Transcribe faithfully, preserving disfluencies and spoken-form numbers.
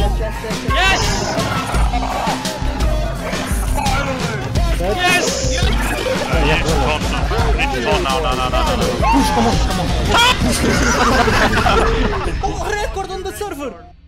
Yes! Yes! Yes! Oh, no, no, no, no, no, no. Push, come on, come on. Oh, record on the server!